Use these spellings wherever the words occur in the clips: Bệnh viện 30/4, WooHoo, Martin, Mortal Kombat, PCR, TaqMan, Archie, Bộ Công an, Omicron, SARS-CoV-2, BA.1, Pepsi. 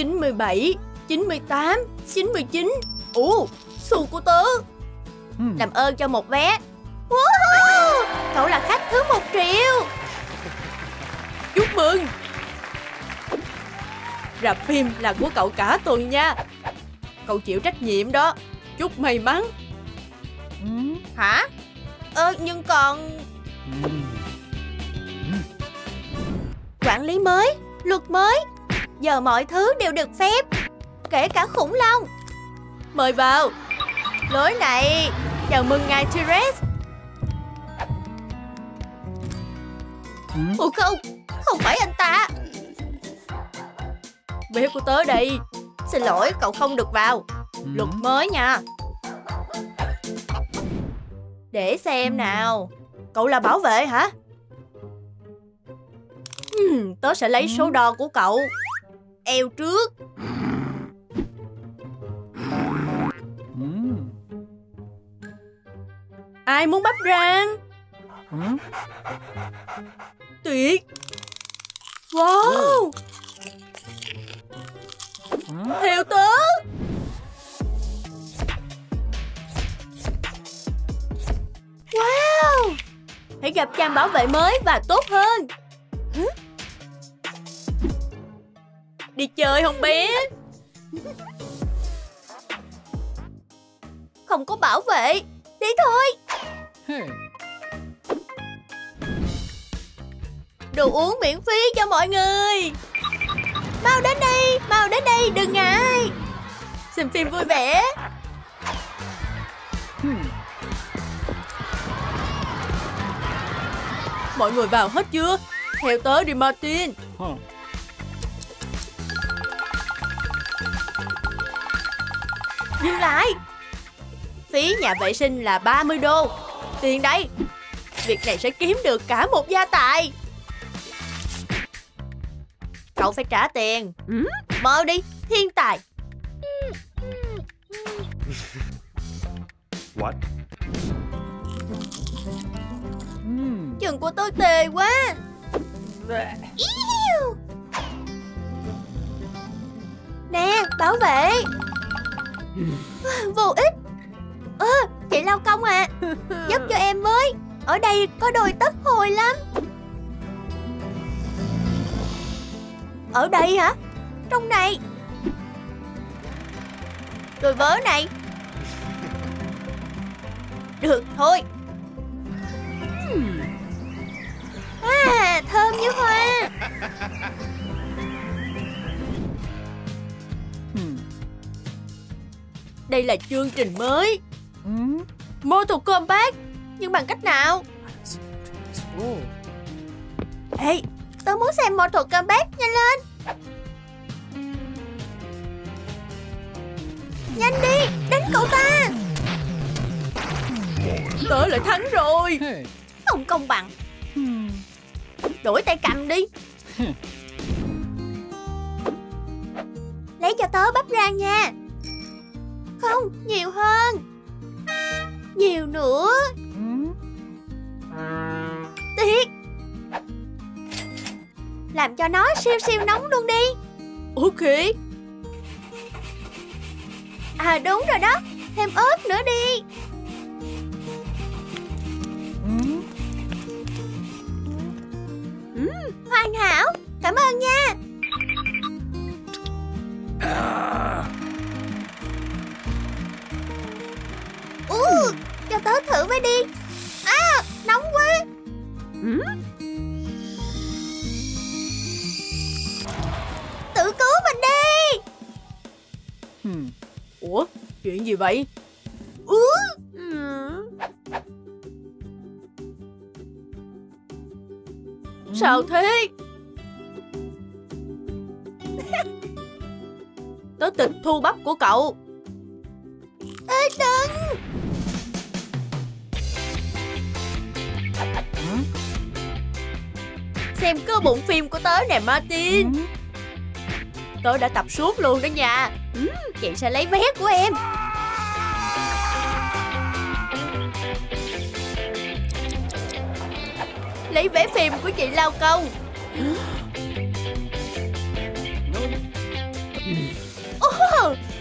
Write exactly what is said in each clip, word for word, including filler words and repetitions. chín mươi bảy, chín mươi tám, chín mươi chín. Ủa, xu của tớ. Làm ơn cho một vé. Woohoo, cậu là khách thứ một triệu. Chúc mừng. Rạp phim là của cậu cả tuần nha. Cậu chịu trách nhiệm đó. Chúc may mắn. Hả? Ờ, nhưng còn... Quản lý mới, luật mới. Giờ mọi thứ đều được phép, kể cả khủng long. Mời vào. Lối này. Chào mừng ngài T-Rex. Ủa không, không phải anh ta. Bếp của tớ đây. Xin lỗi, cậu không được vào. Luật mới nha. Để xem nào. Cậu là bảo vệ hả? uhm, Tớ sẽ lấy số đo của cậu. Eo trước. Ai muốn bắp rang? Tuyệt. Wow. Theo tớ. Wow. Hãy gặp chàng bảo vệ mới và tốt hơn. Đi chơi không bé? Không có bảo vệ. Đi thôi. Đồ uống miễn phí cho mọi người. Mau đến đây, mau đến đây, đừng ngại. Xem phim vui vẻ. Mọi người vào hết chưa? Theo tớ đi Martin. Dừng lại. Phí nhà vệ sinh là ba mươi đô. Tiền đây. Việc này sẽ kiếm được cả một gia tài. Cậu phải trả tiền. Mau đi, thiên tài. What? Chân của tôi tê quá. Eww. Nè, bảo vệ. Vô ích. Ơ, à, chị lao công à. Giúp cho em với. Ở đây có đồi tấp hồi lắm. Ở đây hả? Trong này. Đồi vớ này. Được thôi. À, thơm như hoa. Đây là chương trình mới. Mortal Kombat. Nhưng bằng cách nào? Ê, tớ muốn xem Mortal Kombat. Nhanh lên. Nhanh đi, đánh cậu ta. Tớ lại thắng rồi. Không công bằng. Đổi tay cầm đi. Lấy cho tớ bắp rang nha. Không, nhiều hơn. Nhiều nữa. Tiếc. Làm cho nó siêu siêu nóng luôn đi. Ok. À đúng rồi đó. Thêm ớt nữa đi. Hoàn hảo. Cảm ơn nha. uh, Cho tớ thử với đi. À, nóng quá. Tự cứu mình đi. Ủa, chuyện gì vậy? uh. Sao thế? Tớ tịch thu bắp của cậu. Ê, đừng. Xem cơ bụng phim của tớ nè Martin. Tớ đã tập suốt luôn đó nha. Chị sẽ lấy vé của em. Lấy vé phim của chị lao công.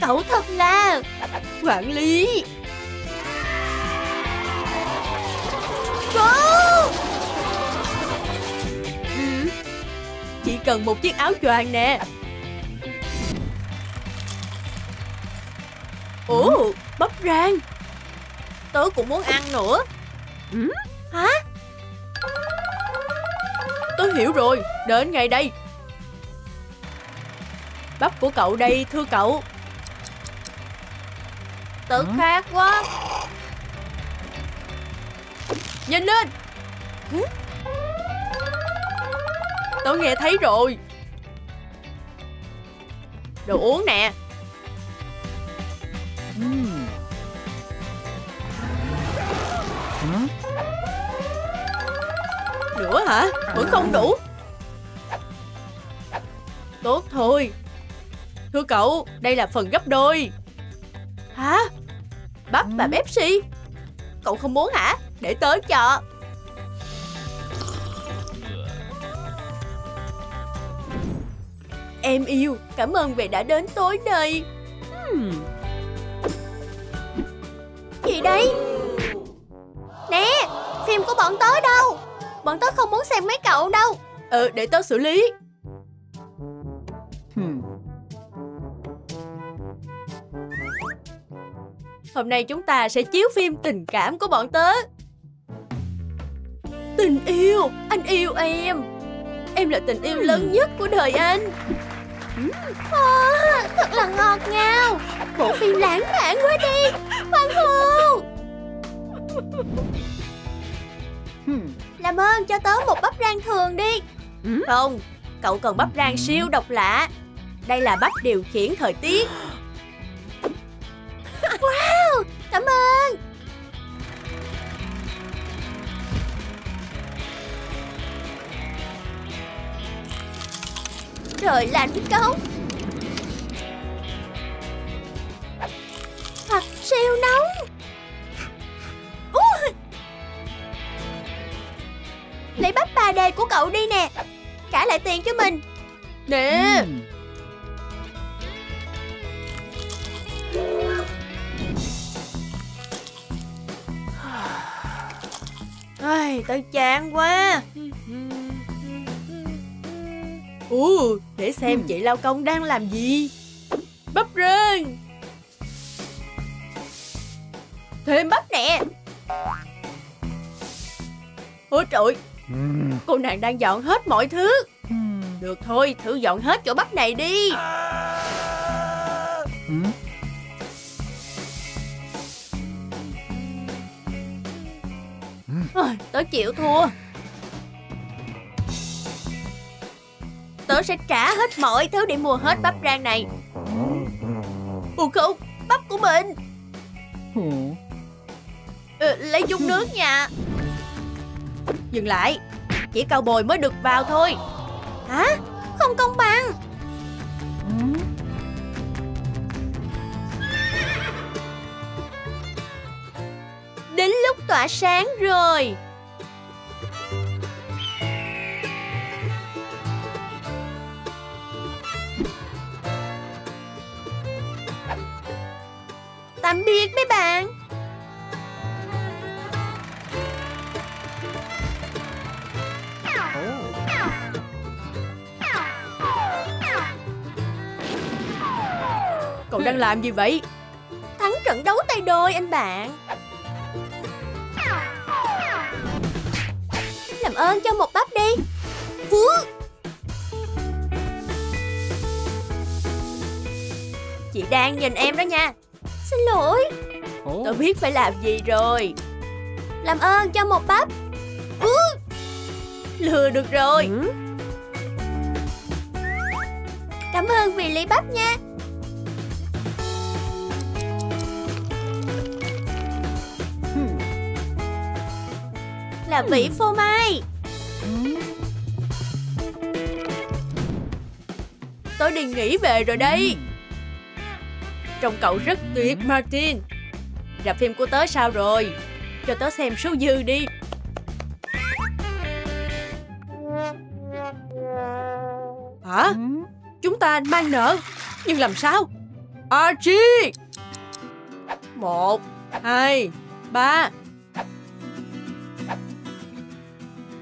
Cậu thật là quản lý. Wow. Ừ. Chỉ cần một chiếc áo choàng nè. Ủa, bắp rang. Tớ cũng muốn ăn nữa. Hả? Tớ hiểu rồi, đến ngay đây. Bắp của cậu đây, thưa cậu. Tớ khát quá. Nhìn lên. Tớ nghe thấy rồi. Đồ uống nè. Nữa hả? Vẫn không đủ. Tốt thôi. Thưa cậu, đây là phần gấp đôi. Hả? Bắp và Pepsi. Cậu không muốn hả? Để tớ cho. Em yêu, cảm ơn vì đã đến tối nay. hmm. Gì đây? Nè, phim của bọn tớ đâu? Bọn tớ không muốn xem mấy cậu đâu. Ờ, để tớ xử lý. hmm. Hôm nay chúng ta sẽ chiếu phim tình cảm của bọn tớ. Tình yêu, anh yêu em. Em là tình yêu lớn nhất của đời anh. À, thật là ngọt ngào. Bộ phim lãng mạn quá đi. Hoan hô. Làm ơn cho tớ một bắp rang thường đi. Không, cậu cần bắp rang siêu độc lạ. Đây là bắp điều khiển thời tiết. Wow, cảm ơn. Trời lạnh cấu. Thật siêu nóng. uh. Lấy bắp bà đề của cậu đi nè. Trả lại tiền cho mình. Nè. Ai, tao chán quá. Ủa, để xem chị lao công đang làm gì. Bắp rang. Thêm bắp nè. Ôi trời, cô nàng đang dọn hết mọi thứ. Được thôi, thử dọn hết chỗ bắp này đi. À, tớ chịu thua. Tớ sẽ trả hết mọi thứ để mua hết bắp rang này. Ủa không, bắp của mình. Ừ, lấy chung nước nha. Dừng lại. Chỉ cao bồi mới được vào thôi. Hả? Không công bằng. Đến lúc tỏa sáng rồi. Tạm biệt mấy bạn. Cậu đang làm gì vậy? Thắng trận đấu tay đôi anh bạn. Làm ơn cho một bắp đi. Hú. Chị đang nhìn em đó nha. Xin lỗi. Ồ. Tôi biết phải làm gì rồi. Làm ơn cho một bắp. Hú. Lừa được rồi. Ừ. Cảm ơn vì lấy bắp nha. Là vị phô mai. Tôi đi nghỉ về rồi đây. Trông cậu rất tuyệt, Martin. Rạp phim của tớ sao rồi? Cho tớ xem số dư đi. Hả? Chúng ta mang nợ. Nhưng làm sao? Archie. Một, hai, ba.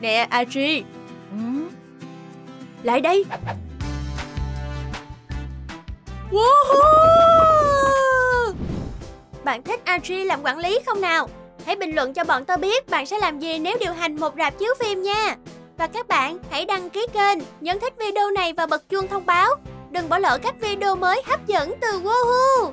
Nè Archie. Ừ. Lại đây. Woohoo! Bạn thích Archie làm quản lý không nào? Hãy bình luận cho bọn tôi biết bạn sẽ làm gì nếu điều hành một rạp chiếu phim nha. Và các bạn hãy đăng ký kênh, nhấn thích video này và bật chuông thông báo. Đừng bỏ lỡ các video mới hấp dẫn từ WooHoo!